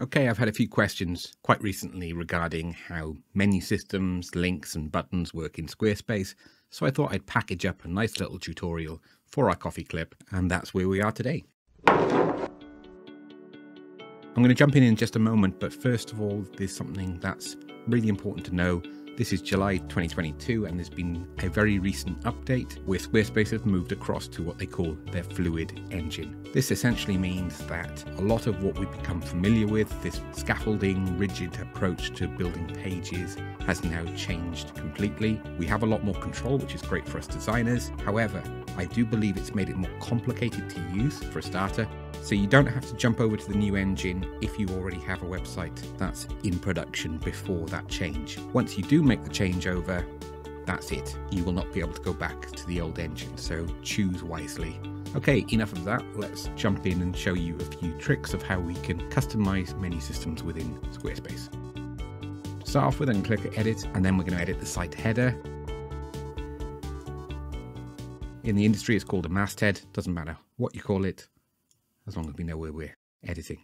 Okay, I've had a few questions quite recently regarding how menu systems, links and buttons work in Squarespace, so I thought I'd package up a nice little tutorial for our coffee clip, and that's where we are today. I'm going to jump in just a moment, but first of all, there's something that's really important to know. This is July 2022 and there's been a very recent update where Squarespace has moved across to what they call their Fluid Engine. This essentially means that a lot of what we've become familiar with, this scaffolding, rigid approach to building pages, has now changed completely. We have a lot more control, which is great for us designers. However, I do believe it's made it more complicated to use for a starter. So you don't have to jump over to the new engine if you already have a website that's in production before that change. Once you do make the changeover, that's it. You will not be able to go back to the old engine, so choose wisely. Okay, enough of that. Let's jump in and show you a few tricks of how we can customize menu systems within Squarespace. Start off with and click edit, and then we're going to edit the site header. In the industry, it's called a masthead. Doesn't matter what you call it, as long as we know where we're editing.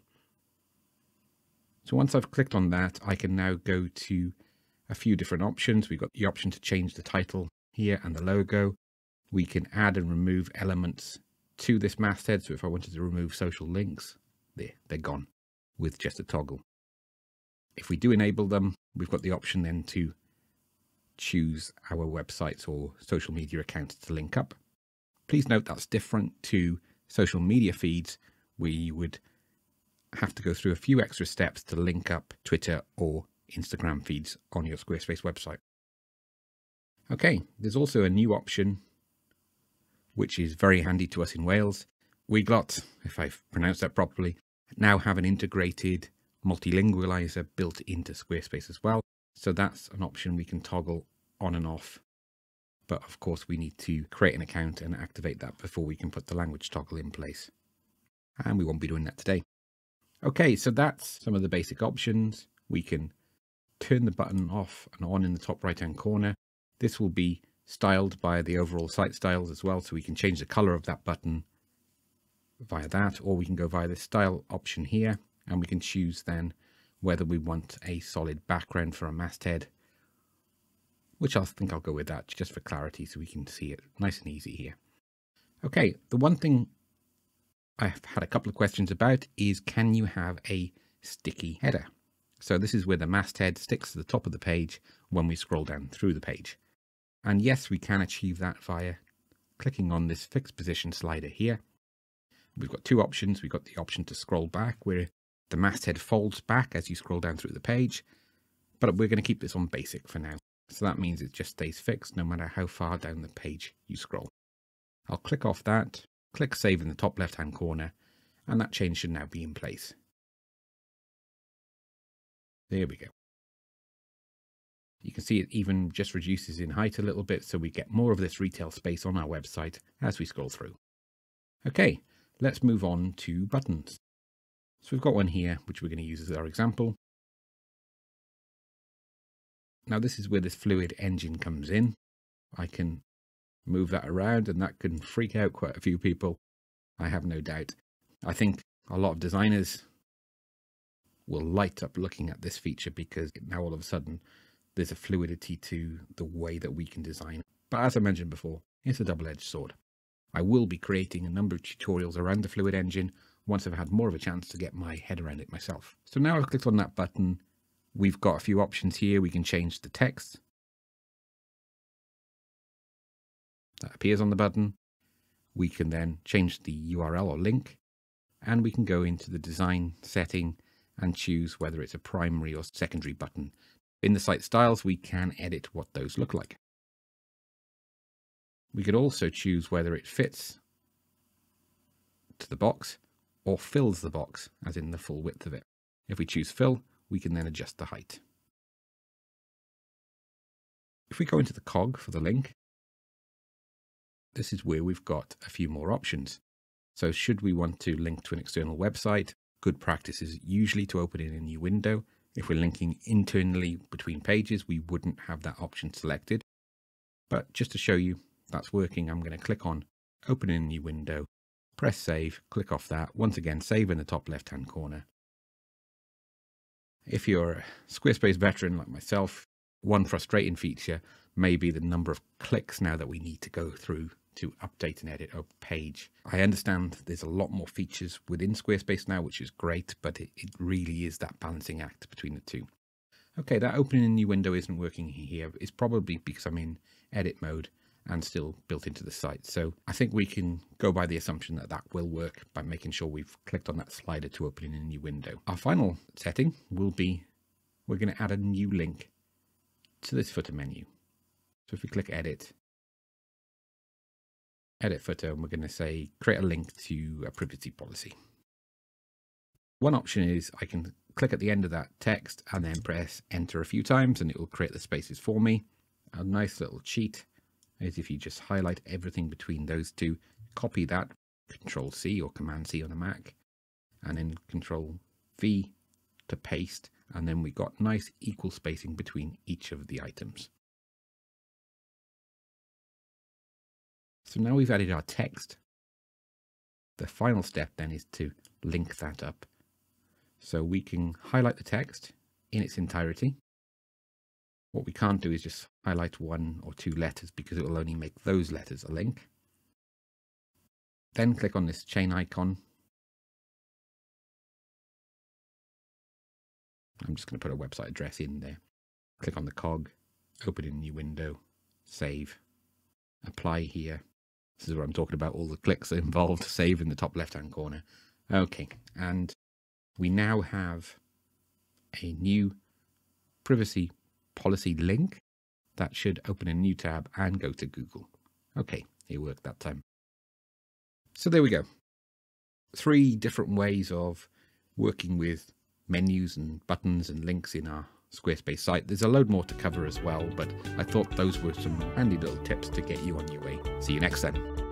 So once I've clicked on that, I can now go to a few different options. We've got the option to change the title here and the logo. We can add and remove elements to this masthead. So if I wanted to remove social links, they're gone with just a toggle. If we do enable them, we've got the option then to choose our websites or social media accounts to link up. Please note that's different to social media feeds, where you would have to go through a few extra steps to link up Twitter or Instagram feeds on your Squarespace website. Okay, there's also a new option, which is very handy to us in Wales. Weglot, if I've pronounced that properly, now have an integrated multilingualizer built into Squarespace as well. So that's an option we can toggle on and off. But of course we need to create an account and activate that before we can put the language toggle in place. And we won't be doing that today. Okay, so that's some of the basic options. We can turn the button off and on in the top right hand corner. This will be styled by the overall site styles as well, so we can change the color of that button via that, or we can go via the style option here, and we can choose then whether we want a solid background for a masthead, which I think I'll go with that just for clarity so we can see it nice and easy here. Okay, the one thing I've had a couple of questions about is, can you have a sticky header? So this is where the masthead sticks to the top of the page when we scroll down through the page. And yes, we can achieve that via clicking on this fixed position slider here. We've got two options. We've got the option to scroll back, where the masthead folds back as you scroll down through the page, but we're going to keep this on basic for now. So that means it just stays fixed no matter how far down the page you scroll. I'll click off that, click save in the top left hand corner, and that change should now be in place. There we go. You can see it even just reduces in height a little bit, so we get more of this retail space on our website as we scroll through. Okay, let's move on to buttons. So we've got one here which we're going to use as our example. Now this is where this Fluid Engine comes in. I can move that around, and that can freak out quite a few people, I have no doubt. I think a lot of designers will light up looking at this feature, because now all of a sudden there's a fluidity to the way that we can design. But as I mentioned before, it's a double-edged sword. I will be creating a number of tutorials around the Fluid Engine once I've had more of a chance to get my head around it myself. So now I've clicked on that button. We've got a few options here. We can change the text that appears on the button. We can then change the URL or link, and we can go into the design setting and choose whether it's a primary or secondary button. In the site styles, we can edit what those look like. We could also choose whether it fits to the box or fills the box, as in the full width of it. If we choose fill, we can then adjust the height. If we go into the cog for the link, this is where we've got a few more options. So should we want to link to an external website, good practice is usually to open in a new window. If we're linking internally between pages, we wouldn't have that option selected. But just to show you that's working, I'm going to click on open in a new window, press save, click off that, once again save in the top left hand corner. If you're a Squarespace veteran like myself, one frustrating feature may be the number of clicks now that we need to go through to update and edit a page. I understand there's a lot more features within Squarespace now, which is great, but it really is that balancing act between the two. Okay, that opening a new window isn't working here. It's probably because I'm in edit mode and still built into the site. So I think we can go by the assumption that that will work by making sure we've clicked on that slider to open in a new window. Our final setting will be, we're going to add a new link to this footer menu. So if we click edit, edit footer, and we're going to say create a link to a privacy policy. One option is I can click at the end of that text and then press enter a few times and it will create the spaces for me. A nice little cheat is if you just highlight everything between those two, copy that, Control C or Command C on a Mac, and then Control V to paste, and then we got nice equal spacing between each of the items. So now we've added our text. The final step then is to link that up. So we can highlight the text in its entirety. What we can't do is just highlight one or two letters because it will only make those letters a link. Then click on this chain icon. I'm just going to put a website address in there. Click on the cog, open in a new window, save, apply here. This is where I'm talking about all the clicks involved, save in the top left-hand corner. Okay, and we now have a new privacy policy link that should open a new tab and go to Google. Okay, it worked that time. So there we go. Three different ways of working with menus and buttons and links in our Squarespace site. There's a load more to cover as well, but I thought those were some handy little tips to get you on your way. See you next time.